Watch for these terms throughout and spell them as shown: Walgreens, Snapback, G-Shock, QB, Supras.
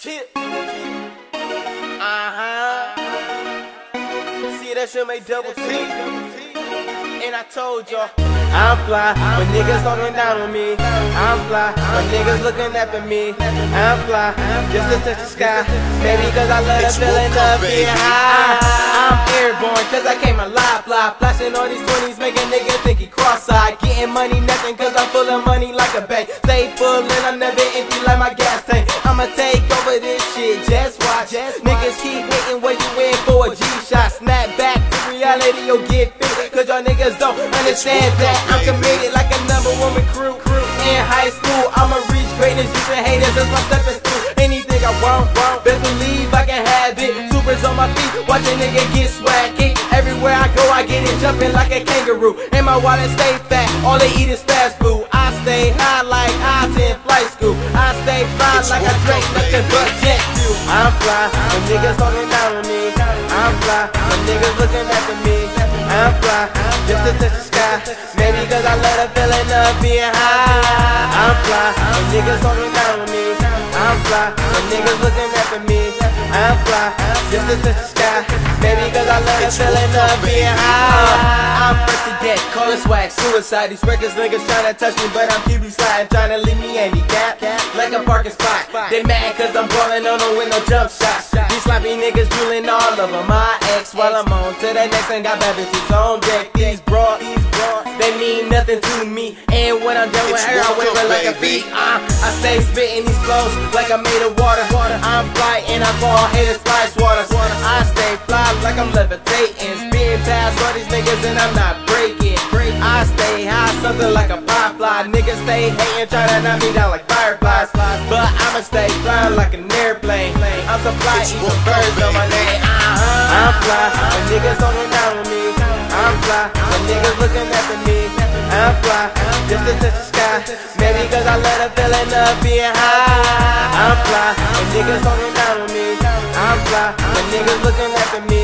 Chip. See, that shit made double T. And I told y'all, I'm fly, but niggas talking down on me. I'm fly, but niggas looking up at me. I'm fly, just to touch the sky. Baby, cause I love the feeling of being high. I'm airborne, cause I came alive, fly. Flashing on these 20s, making niggas think he cross-eyed. Getting money, nothing, cause I'm full of money like a bank. Stay full and I'm never empty like my gas tank. I'ma take over this shit, just watch. Niggas keep waiting where you in for a G-Shock. Snapback to reality, you'll get fit. Cause y'all niggas don't understand that I'm committed like a #1 recruit. In high school, I'ma reach greatness. You can hate it, that's my stepping stool. Anything I want, best believe I can have it. Supers on my feet, watch a nigga get swag kicked. Everywhere I go, I get it jumping like a kangaroo. And my wallet stay fat, all they eat is fast food. I stay high like I attend flight school. I stay fly like I drink nothing but jet fuel. I'm fly, when niggas talking down on me. I'm fly, when niggas looking after me. I'm fly, just to touch the sky. Maybe cause I love the feeling of being high. I'm fly, when niggas talking down on me. I'm fly, when niggas looking after me. I'm fly, just to touch the sky. Maybe cause I love the feeling of being high. I'm fresh to death, call it swag, suicide. These reckless niggas tryna touch me, but I'm QB sliding, tryna leave me handicapped like a parking spot. They mad cause I'm ballin' on them with no jump shots. These sloppy niggas drooling all of them, my ex. While I'm on to the next and got bad bitches on deck. These broad, they mean nothing to me. And when I'm done with her, I whip her like a beat. I stay spittin' these flows like I made of water. I'm fly and I fall, haters fly, swatter. I stay fly like I'm levitating, spitting past all these niggas and I'm not breaking. I stay high, something like a pie fly. Niggas stay hating, try to knock me down like fireflies. But I'ma stay flying like an airplane. I'm so fly, even birds on my name. I'm fly, when niggas talking down on me. I'm fly, when niggas looking after me. I'm fly, just to touch the sky. Maybe cause I love the feeling of being high. I'm fly, when niggas talking down on me. I'm fly, when niggas looking after me.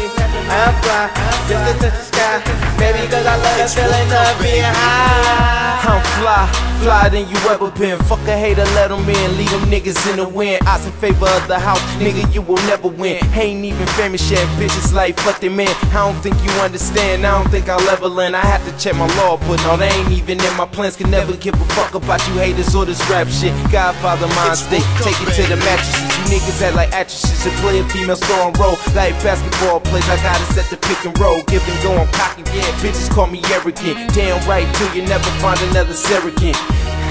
I'm fly, just to touch the sky. Maybe cause I love the feeling of being high. I'm fly, flyer than you ever been. Fuck a hater, let them in, leave them niggas in the wind. Odds in favor of the house, nigga, you will never win. Ain't even famous yet, bitches like fuck them in. I don't think you understand, I don't think I'll ever learn. I have to check my law, but no, they ain't even in my plans. Can never give a fuck about you haters or this rap shit. Godfather mind stick, take it to the mattresses. Niggas act like actresses to play a female store and roll like basketball plays. I gotta set the pick and roll, give and go on pocket. Yeah, bitches call me arrogant. Damn right, till you never find another Serican.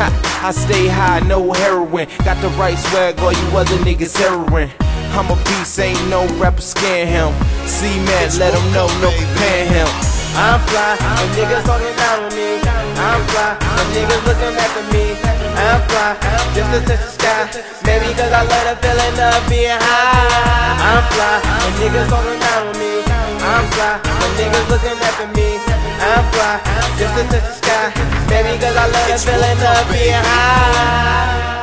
I stay high, no heroin. Got the right swag, all you other niggas heroin. I'm a beast, ain't no rapper scan him. See man, let him know, no compare him. I'm fly, and niggas talking down on me. I'm fly, and niggas looking after me. I'm fly, just to touch the sky. Maybe cause I love the feeling of being high. I'm fly, and niggas talking down on me. I'm fly, when niggas looking after me. I'm fly, just to touch the sky. Maybe cause I love the feeling of being high.